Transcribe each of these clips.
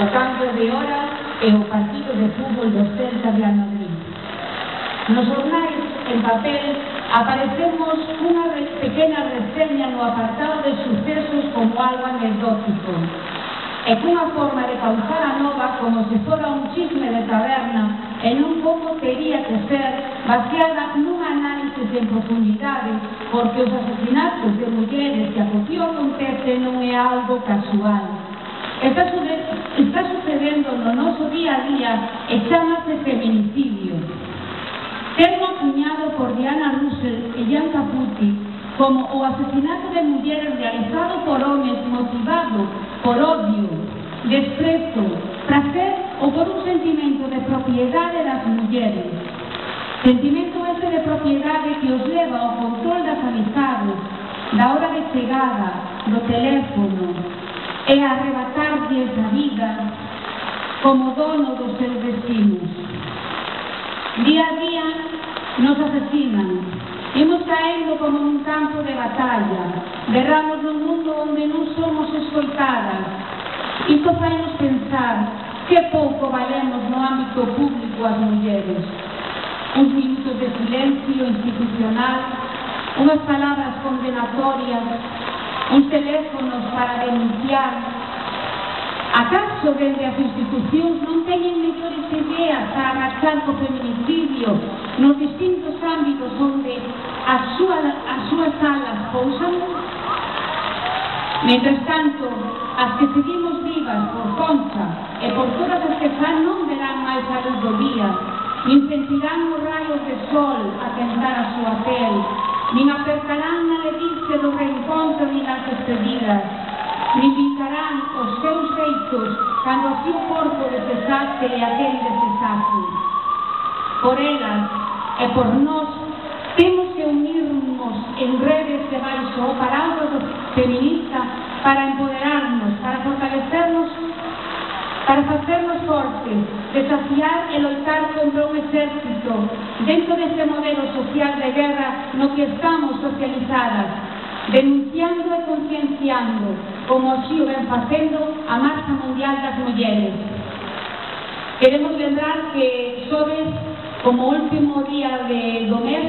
o cambios de hora e o partidos de fútbol do Celta de Madrid. Nos jornais en papel aparecemos unha pequena reseña no apartado de sucesos como algo anecdótico, e cunha forma de causar a nova como se fora un chisme de taberna e non como tería que ser, baseada nun análisis en profundidade, porque os asesinatos de mulleres que acontecen non é algo casual. Está sucedendo no noso día a día e chamase feminicidio. Termo acuñado por Diana Russell e Jan Caputi como o asesinato de mulleres realizado por homes motivado por odio, desprezo, placer ou por un sentimento de propiedade das mulleres. Sentimento ese de propiedade que os leva ao control das amizades, da hora de chegada, do teléfono, e arrebatarlles a vida como dono dos seus destinos. Día a día nos asesinan, imos caendo como un campo de batalla, berramos nun mundo onde non somos escoitadas. Isto fainos pensar que pouco valemos no ámbito público as mulleres. Uns minutos de silencio institucional, unhas palabras condenatorias, uns teléfonos para denunciar. Acaso dende as institucións non teñen mellores ideas a arrastrar o feminicidio nos distintos ámbitos onde as súas alas pousan? Mentres tanto, as que seguimos vivas por conta e por todas as que xa non verán máis a luz do día, nin sentirán os raios de sol a tentar a súa pel, nin apertarán na ledice do reencontro nin as despedidas, nin vincarán os seus feitos cando así o corpo desesase e aquel desesase. Por elas e por nós temos que unirnos en redes de baixo o parado feminista para empoderarnos, para fortalecernos, para facernos fortes, desafiar e loitar contra un exército dentro deste modelo social de guerra no que estamos socializadas, denunciando e concienciando, como así o ven facendo a Marcha Mundial das Mulleres. Queremos lembrar que xoves, como último día do mes,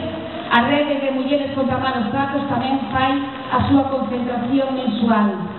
a Rede de Mulleres contra Malos Tratos tamén fai a súa concentración mensual.